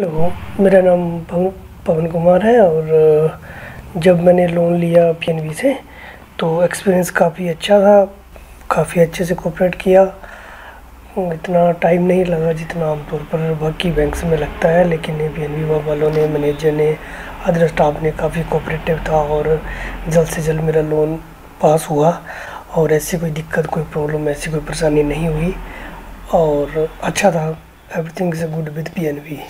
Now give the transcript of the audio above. Hello, मेरा नाम पवन कुमार है और जब मैंने लोन लिया पीएनबी से तो एक्सपीरियंस काफ़ी अच्छा था। काफ़ी अच्छे से कोऑपरेट किया, इतना टाइम नहीं लगा जितना आमतौर पर बाकी बैंक्स में लगता है। लेकिन पीएनबी वालों ने, मैनेजर ने, अदर स्टाफ ने काफ़ी कोऑपरेटिव था और जल्द से जल्द मेरा लोन पास हुआ और ऐसी कोई दिक्कत, कोई प्रॉब्लम, ऐसी कोई परेशानी नहीं हुई और अच्छा था। Everything is good with PNB.